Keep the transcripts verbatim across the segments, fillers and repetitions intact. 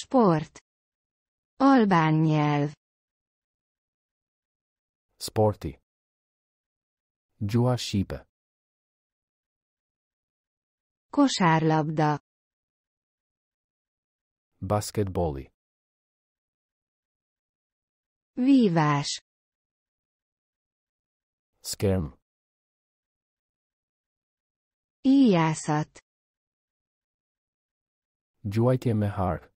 Sport. Albán nyelv. Sporti. Gjuha shqipe. Kosárlabda. Basketbolli. Vívás. Skermë. Íjászat. Gjuajtje me Hark.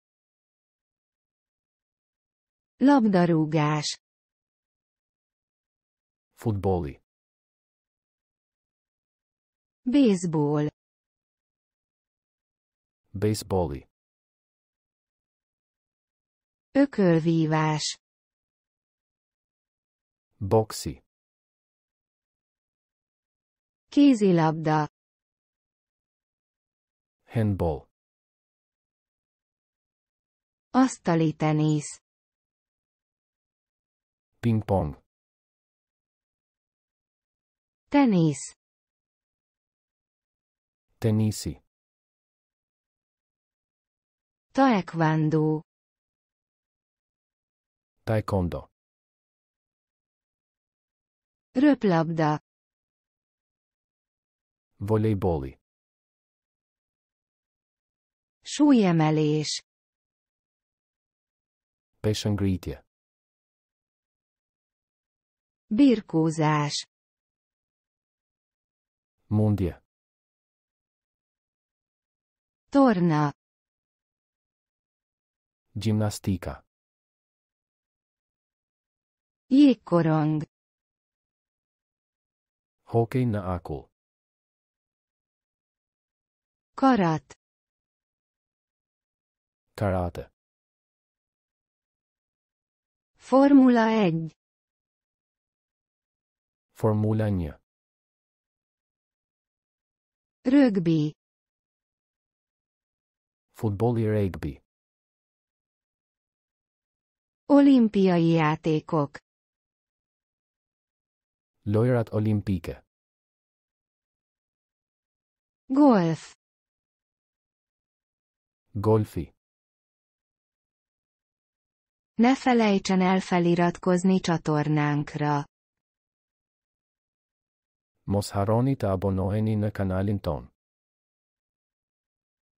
Labdarúgás. Futbolli. Baseball. Bejsbolli. Ökölvívás. Boksi. Kézilabda. Hendboll. Asztalitenisz. Pingpong. Tenisz. Tenisi. Taekwondo. Taekwondo. Röplabda. Volejbolli. Súlyemelés. Peshëngritje. Birkózás. Mundje. Torna. Gjimnastika. Jégkorong. Hokej në akull. Karat. Karate. Formula egy. Formula egy. Rögbi. Futbolli rögbi. Olimpiai játékok. Lojrat olimpike. Golf. Golfi. Ne felejtsen el feliratkozni csatornánkra. Mos harroni të abonoheni në kanalin ton.